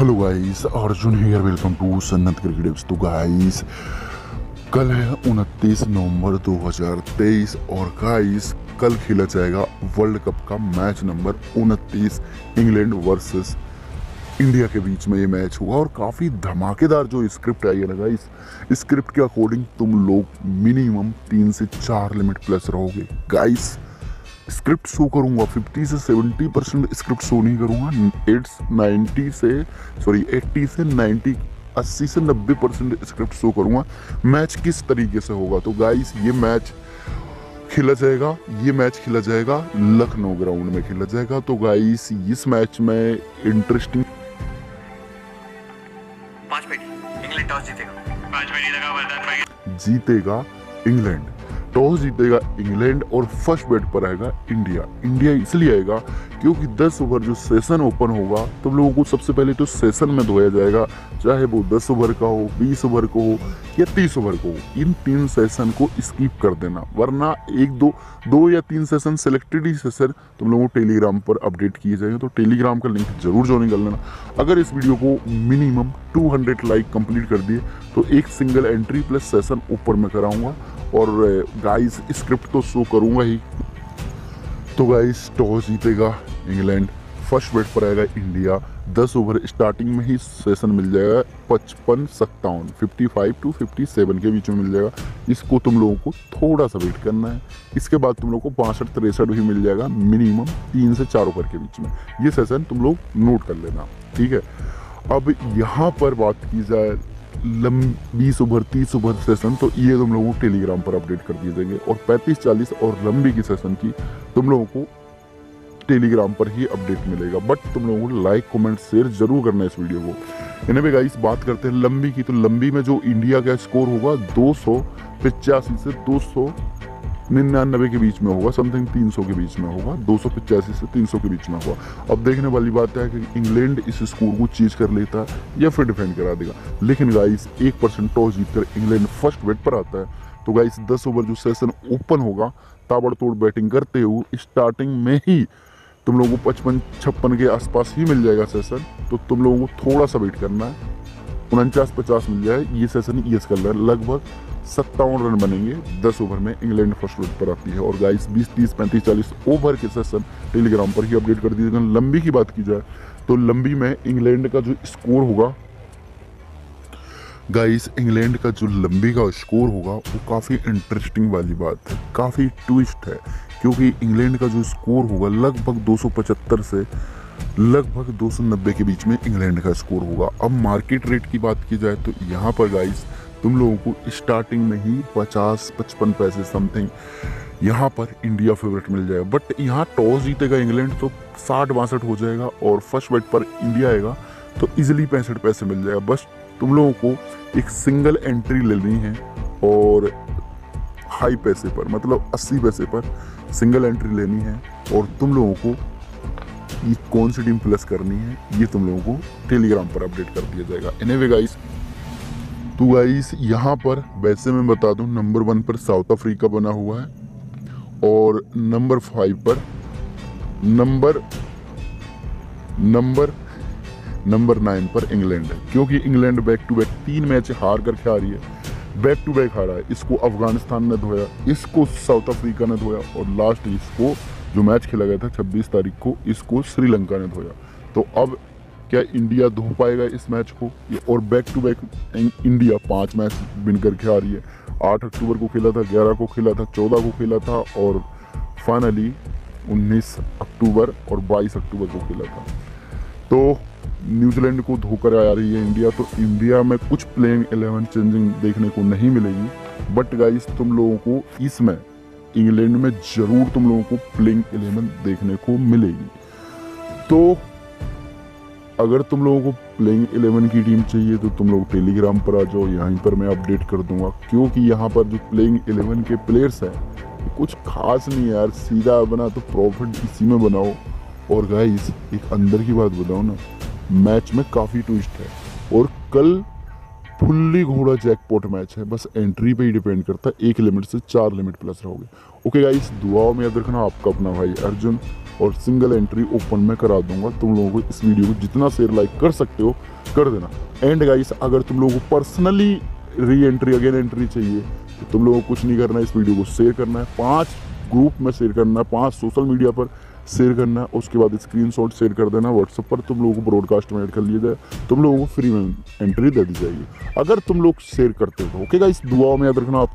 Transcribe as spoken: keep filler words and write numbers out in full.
Hello guys, Arjun here, welcome to सन्नत cricket apps. तो guys कल है उनतीस नवंबर दो हज़ार तेईस और गाइस कल खेला जाएगा वर्ल्ड कप का मैच नंबर उनतीस, इंग्लैंड वर्सेस इंडिया के बीच में ये मैच हुआ। और काफ़ी धमाकेदार जो स्क्रिप्ट आई है ना गाइस, स्क्रिप्ट के अकॉर्डिंग तुम लोग मिनिमम तीन से चार लिमिट प्लस रहोगे। गाइस स्क्रिप्ट शो करूंगा पचास से सत्तर परसेंट स्क्रिप्ट शो नहीं करूंगा, एट्स नाइन्टी से सॉरी एट्टी से नाइन्टी अस्सी से नब्बे परसेंट स्क्रिप्ट शो करूंगा। मैच किस तरीके से होगा तो गाइस ये मैच खेला जाएगा ये मैच खेला जाएगा लखनऊ ग्राउंड में खेला जाएगा। तो गाइस इस मैच में इंटरेस्टिंग जीतेगा इंग्लैंड, टॉस जीतेगा इंग्लैंड और फर्स्ट बैट पर आएगा इंडिया। इंडिया इसलिए आएगा क्योंकि दस ओवर जो सेशन ओपन होगा तो लोगों को सबसे पहले तो सेशन में धोया जाएगा, चाहे वो दस ओवर का हो, बीस ओवर का हो या तीस ओवर का हो। इन तीन सेशन को स्किप कर देना, वरना एक दो दो या तीन सेशन सेलेक्टेड ही सेशन तुम लोगों को टेलीग्राम पर अपडेट किए जाएंगे। तो टेलीग्राम का लिंक जरूर ज्वाइन कर लेना। अगर इस वीडियो को minimum two hundred like complete कर दिए तो एक सिंगल एंट्री प्लस सेशन ऊपर में कराऊंगा। और गाइस स्क्रिप्ट तो शो करूंगा ही। तो गाइस टॉस जीतेगा इंग्लैंड, फर्स्ट बैट पर आएगा इंडिया। दस ओवर स्टार्टिंग में ही सेशन मिल जाएगा पचपन सत्तावन, पचपन टू सत्तावन के बीच में मिल जाएगा। इसको तुम लोगों को थोड़ा सा वेट करना है। इसके बाद तुम लोगों को बासठ तिरसठ भी मिल जाएगा, मिनिमम तीन से चार ओवर के बीच में। ये सेशन तुम लोग नोट कर लेना, ठीक है। अब यहाँ पर बात की जाए लंबी बीस ओवर तीस ओवर सेशन, तो ये तुम लोगों को टेलीग्राम पर अपडेट कर दिए जाएंगे। और पैंतीस चालीस और लंबी की सेशन की तुम लोगों को टेलीग्राम पर ही अपडेट मिलेगा। बट तुम लोगों को लाइक कमेंट शेयर जरूर करना इस वीडियो को। इन्हें भी गाइस बात करते हैं लंबी की। तो लंबी में जो इंडिया का स्कोर होगा दो सौ पचासी से दो सौ निन्यानवे के बीच में होगा, समथिंग तीन सौ के बीच में होगा, दो सौ पचासी से तीन सौ के बीच में होगा। अब देखने वाली बात है कि इंग्लैंड इस स्कोर को चीज कर लेता है या फिर डिफेंड करा देगा। लेकिन गाइस एक परसेंट टॉस जीतकर इंग्लैंड फर्स्ट बैट पर आता है। तो गाइस दस ओवर जो सेशन ओपन होगा ताबड़तोड़ बैटिंग करते हुए स्टार्टिंग में ही तुम लोगों को पचपन छप्पन के आसपास ही मिल जाएगा सेशन। तो तुम लोगों को थोड़ा सा वेट करना है, उनचास पचास मिल जाए ये सेशन येस कर रहा है। लगभग सत्तावन रन बनेंगे दस ओवर में, इंग्लैंड फर्स्ट बैट पर आती है। और गाइस बीस तीस पैंतीस चालीस ओवर के सेशन टेलीग्राम पर ही अपडेट कर दीजिएगा। लंबी की बात की जाए तो लंबी में इंग्लैंड का जो स्कोर होगा गाइस इंग्लैंड का जो लंबी का स्कोर होगा वो काफ़ी इंटरेस्टिंग वाली बात है, काफ़ी ट्विस्ट है। क्योंकि इंग्लैंड का जो स्कोर होगा लगभग दो सौ पचहत्तर से लगभग दो सौ नब्बे के बीच में इंग्लैंड का स्कोर होगा। अब मार्केट रेट की बात की जाए तो यहाँ पर गाइस तुम लोगों को स्टार्टिंग में ही पचास पचपन पैसे समथिंग यहाँ पर इंडिया फेवरेट मिल जाएगा। बट यहाँ टॉस जीतेगा इंग्लैंड तो साठ बासठ हो जाएगा और फर्स्ट बैट पर इंडिया आएगा तो इजीली पैंसठ पैसे मिल जाएगा। बस तुम लोगों को एक सिंगल एंट्री लेनी है और हाई पैसे पर, मतलब अस्सी पैसे पर सिंगल एंट्री लेनी है। और तुम लोगों को ये कौन सी टीम प्लस करनी है ये तुम लोगों को टेलीग्राम पर अपडेट कर दिया जाएगा। एनीवे गाइस, तो गाइस यहाँ पर वैसे मैं बता दूं नंबर वन पर साउथ अफ्रीका बना हुआ है और नंबर फाइव पर नंबर नंबर नंबर नाइन पर इंग्लैंड है। क्योंकि इंग्लैंड बैक टू बैक तीन मैच हार करके आ रही है, बैक टू बैक हारा है। इसको अफगानिस्तान ने धोया, इसको साउथ अफ्रीका ने धोया और लास्ट इसको जो मैच खेला गया था छब्बीस तारीख को इसको श्रीलंका ने धोया। तो अब क्या इंडिया धो पाएगा इस मैच को? और बैक टू बैक इंडिया पांच मैच विन करके आ रही है। आठ अक्टूबर को खेला था, ग्यारह को खेला था, चौदह को खेला था और फाइनली उन्नीस अक्टूबर और बाईस अक्टूबर को खेला था। तो न्यूजीलैंड को धोकर आ रही है इंडिया। तो इंडिया में कुछ प्लेइंग इलेवन चेंजिंग देखने को नहीं मिलेगी। बट गाइस तुम लोगों को इसमें इंग्लैंड में जरूर तुम लोगों को प्लेइंग इलेवन देखने को मिलेगी। तो अगर तुम लोगों को प्लेइंग इलेवन की टीम चाहिए तो तुम लोग टेलीग्राम पर आ जाओ, यहीं पर मैं अपडेट कर दूंगा। क्योंकि यहाँ पर जो प्लेइंग इलेवन के प्लेयर्स हैं कुछ खास नहीं यार, सीधा बना तो प्रॉफिट इसी में बनाओ। और गाइस एक अंदर की बात बताओ ना, मैच में काफ़ी ट्विस्ट है और कल फुल्ली घोड़ा जैकपॉट मैच है। बस एंट्री पे ही डिपेंड करता है, एक लिमिट से चार लिमिट प्लस रहोगे। ओके गाइस, दुआओं में याद रखना। आपका अपना भाई अर्जुन। और सिंगल एंट्री ओपन में करा दूंगा। तुम लोगों को इस वीडियो को जितना शेयर लाइक कर सकते हो कर देना। एंड गाइस, अगर तुम लोगों को personally re entry again entry चाहिए तो तुम लोगों को कुछ नहीं करना है, इस वीडियो को शेयर करना है, पांच ग्रुप में शेयर करना है, पांच सोशल मीडिया पर शेयर करना है। उसके बाद स्क्रीनशॉट शेयर कर देना व्हाट्सएप पर, तुम लोगों को ब्रॉडकास्ट में ऐड कर लिया जाए, तुम लोगों को फ्री में एंट्री दे दी जाएगी अगर तुम लोग शेयर करते हो। ओके गाइस, दुआओं में याद रखना आपका।